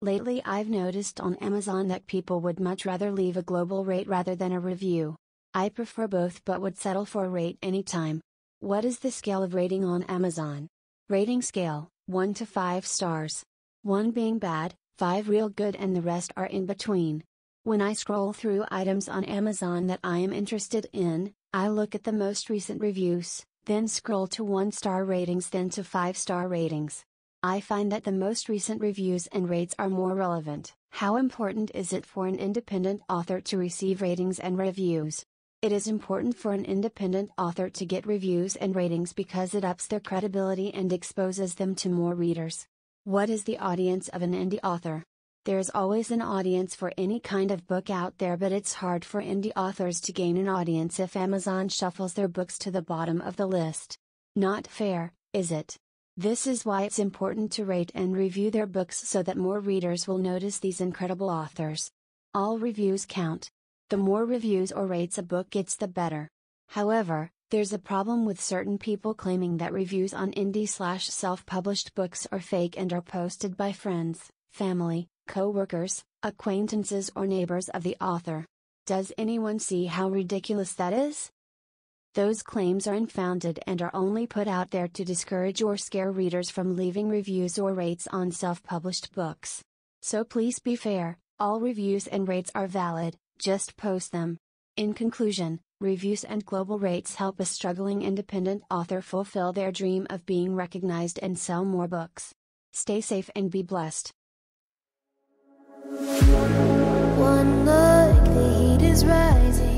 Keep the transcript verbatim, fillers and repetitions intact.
Lately I've noticed on Amazon that people would much rather leave a global rate rather than a review. I prefer both but would settle for a rate anytime. What is the scale of rating on Amazon? Rating scale, one to five stars. one being bad, five real good and the rest are in between. When I scroll through items on Amazon that I am interested in, I look at the most recent reviews, then scroll to one-star ratings then to five-star ratings. I find that the most recent reviews and rates are more relevant. How important is it for an independent author to receive ratings and reviews? It is important for an independent author to get reviews and ratings because it ups their credibility and exposes them to more readers. What is the audience of an indie author? There is always an audience for any kind of book out there, but it's hard for indie authors to gain an audience if Amazon shuffles their books to the bottom of the list. Not fair, is it? This is why it's important to rate and review their books so that more readers will notice these incredible authors. All reviews count. The more reviews or rates a book gets, the better. However, there's a problem with certain people claiming that reviews on indie/self-published books are fake and are posted by friends, family, co-workers, acquaintances or neighbors of the author. Does anyone see how ridiculous that is? Those claims are unfounded and are only put out there to discourage or scare readers from leaving reviews or rates on self-published books. So please be fair, all reviews and rates are valid, just post them. In conclusion, reviews and global rates help a struggling independent author fulfill their dream of being recognized and sell more books. Stay safe and be blessed. One look, the heat is rising.